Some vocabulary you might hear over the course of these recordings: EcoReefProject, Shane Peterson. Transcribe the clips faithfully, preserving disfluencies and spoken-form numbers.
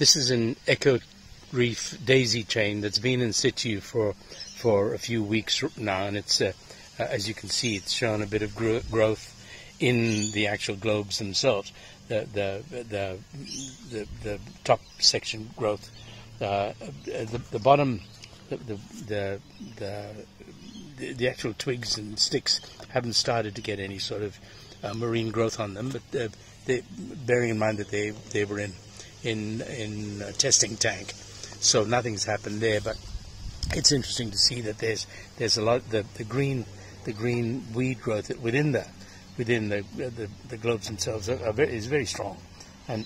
This is an EcoReef daisy chain that's been in situ for for a few weeks now, and it's uh, uh, as you can see, it's shown a bit of gro growth in the actual globes themselves. The the the the, the top section growth, uh, the the bottom, the the the the actual twigs and sticks haven't started to get any sort of uh, marine growth on them, but uh, they, bearing in mind that they they were in in in a testing tank, so nothing's happened there. But it's interesting to see that there's there's a lot the the green the green weed growth within the within the the, the globes themselves are, are very, is very strong, and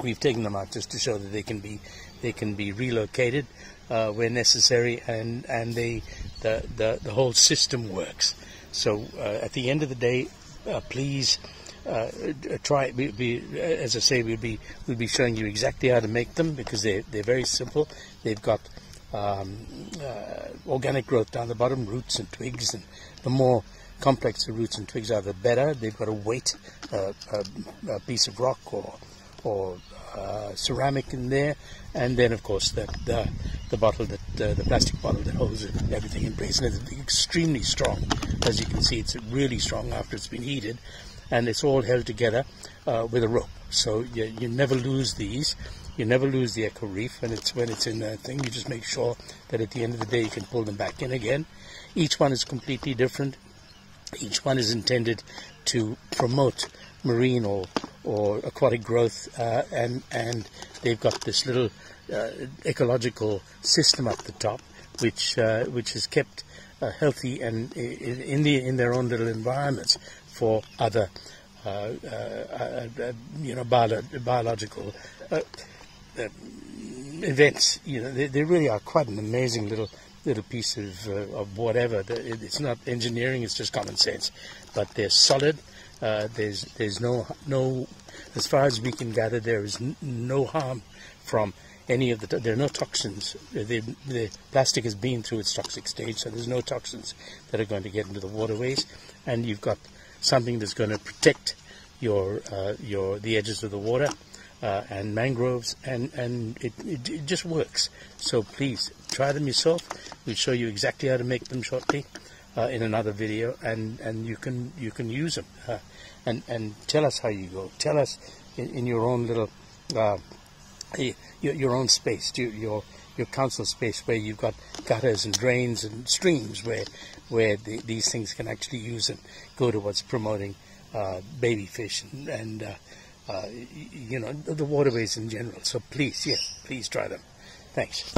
we've taken them out just to show that they can be they can be relocated uh, where necessary, and and they the the, the whole system works. So uh, at the end of the day, uh, please. Uh, try we, we, as I say, we'll be we'll be showing you exactly how to make them, because they they're very simple. They've got um, uh, organic growth down the bottom, roots and twigs, and the more complex the roots and twigs are, the better. They've got a weight, uh, a, a piece of rock or or uh, ceramic in there, and then of course the the, the bottle that uh, the plastic bottle that holds it, everything in place, and it's extremely strong. As you can see, it's really strong after it's been heated. And it's all held together uh, with a rope, so you, you never lose these. You never lose the EcoReef, and it's when it's in that thing. You just make sure that at the end of the day you can pull them back in again. Each one is completely different. Each one is intended to promote marine or or aquatic growth, uh, and and they've got this little uh, ecological system up the top, which uh, which is kept uh, healthy and in the in their own little environments for other, uh, uh, uh, you know, bio biological uh, uh, events. You know, they, they really are quite an amazing little little piece of uh, of whatever. It's not engineering; it's just common sense. But they're solid. Uh, there's there's no no, as far as we can gather, there is n no harm from any of the. There are no toxins. The, the plastic has been through its toxic stage, so there's no toxins that are going to get into the waterways, and you've got something that's going to protect your uh, your the edges of the water uh, and mangroves, and and it, it, it just works. So please try them yourself. We'll show you exactly how to make them shortly uh, in another video, and and you can you can use them uh, and and tell us how you go. Tell us in, in your own little uh, your, your own space, your, your your council space, where you've got gutters and drains and streams where where the, these things can actually use and go towards promoting uh, baby fish and, and uh, uh, you know, the waterways in general. So please, yes, please try them. Thanks.